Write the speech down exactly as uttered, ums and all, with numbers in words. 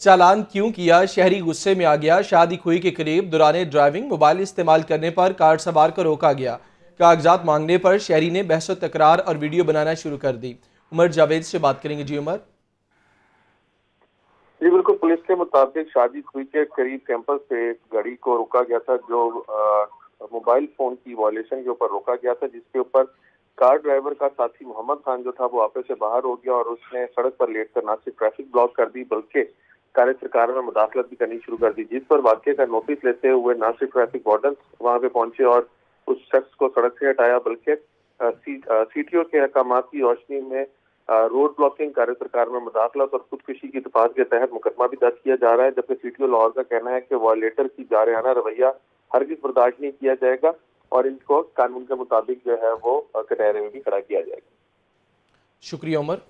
चालान क्यों किया? शहरी गुस्से में आ गया। शादीखुई के करीब दौरान ड्राइविंग मोबाइल इस्तेमाल करने पर कार सवार को रोका गया। कागजात मांगने पर शहरी ने बहसो तकरार और वीडियो बनाना शुरू कर दी। उमर जावेद से बात करेंगे। जी उमर। जी बिल्कुल, पुलिस के मुताबिक शादीखुई के करीब कैंपस से गाड़ी को रोका गया था, जो मोबाइल फोन की वायलेशन के ऊपर रोका गया था, जिसके ऊपर कार ड्राइवर का साथी मोहम्मद खान जो था वो आपस से बाहर हो गया और उसने सड़क पर लेट कर न सिर्फ ट्रैफिक ब्लॉक कर दी बल्कि कार्य सरकार में मुदाखलत भी करनी शुरू कर दी, जिस पर वाकये का नोटिस लेते हुए न सिर्फ ट्रैफिक वार्डन वहां पे पहुंचे और उस शख्स को सड़क से हटाया बल्कि सीटीओ के अहकाम की रोशनी में रोड ब्लॉकिंग, कार्य सरकार में मुदाखलत और खुदकुशी की दफात के तहत मुकदमा भी दर्ज किया जा रहा है। जबकि सीटीओ लाहौर का कहना है कि वायलेटर की जारहाना रवैया हरगिज बर्दाश्त नहीं किया जाएगा और इनको कानून के मुताबिक जो है वो कटहरे में भी खड़ा किया जाएगा। शुक्रिया उमर।